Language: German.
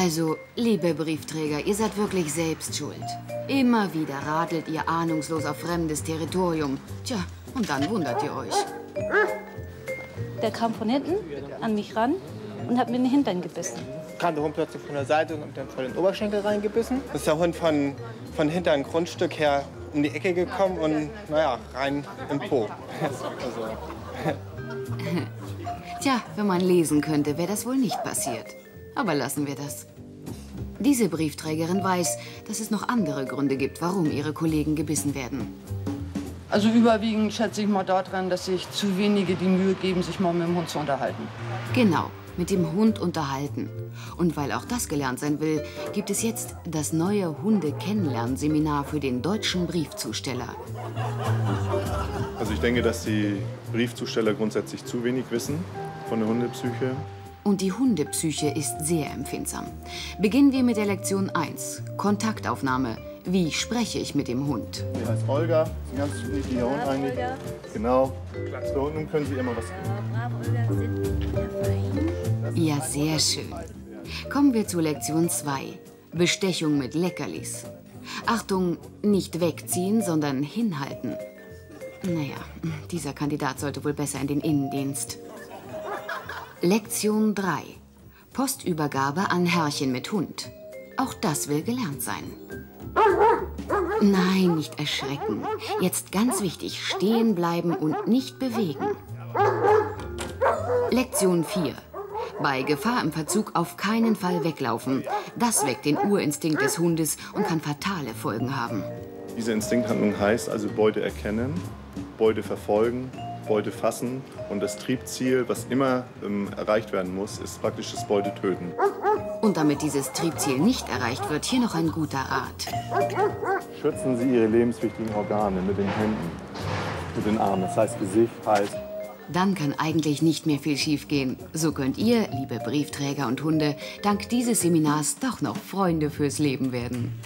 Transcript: Also, liebe Briefträger, ihr seid wirklich selbst schuld. Immer wieder radelt ihr ahnungslos auf fremdes Territorium. Tja, und dann wundert ihr euch. Der kam von hinten an mich ran und hat mir den Hintern gebissen. Kam der Hund plötzlich von der Seite und hat dann voll den Oberschenkel reingebissen. Ist der Hund von hinter ein Grundstück her um die Ecke gekommen und, naja, rein im Po. Tja, wenn man lesen könnte, wäre das wohl nicht passiert. Aber lassen wir das. Diese Briefträgerin weiß, dass es noch andere Gründe gibt, warum ihre Kollegen gebissen werden. Also überwiegend schätze ich mal daran, dass sich zu wenige die Mühe geben, sich mal mit dem Hund zu unterhalten. Genau, mit dem Hund unterhalten. Und weil auch das gelernt sein will, gibt es jetzt das neue Hunde-Kennenlernseminar für den deutschen Briefzusteller. Also ich denke, dass die Briefzusteller grundsätzlich zu wenig wissen von der Hundepsyche. Und die Hundepsyche ist sehr empfindsam. Beginnen wir mit der Lektion 1, Kontaktaufnahme. Wie spreche ich mit dem Hund? Sie heißt Olga, ist ein ganz niedlicher Hund eigentlich. Olga. Genau. So, und nun können Sie immer was geben. Ja, sehr schön. Kommen wir zu Lektion 2, Bestechung mit Leckerlis. Achtung, nicht wegziehen, sondern hinhalten. Naja, dieser Kandidat sollte wohl besser in den Innendienst. Lektion 3, Postübergabe an Herrchen mit Hund. Auch das will gelernt sein. Nein, nicht erschrecken. Jetzt ganz wichtig, stehen bleiben und nicht bewegen. Lektion 4. Bei Gefahr im Verzug auf keinen Fall weglaufen. Das weckt den Urinstinkt des Hundes und kann fatale Folgen haben. Diese Instinkthandlung heißt also Beute erkennen, Beute verfolgen, Beute fassen. Und das Triebziel, was immer erreicht werden muss, ist praktisch das Beute töten. Und damit dieses Triebziel nicht erreicht wird, hier noch ein guter Rat. Schützen Sie Ihre lebenswichtigen Organe mit den Händen, mit den Armen, das heißt Gesicht, Hals. Dann kann eigentlich nicht mehr viel schiefgehen. So könnt ihr, liebe Briefträger und Hunde, dank dieses Seminars doch noch Freunde fürs Leben werden.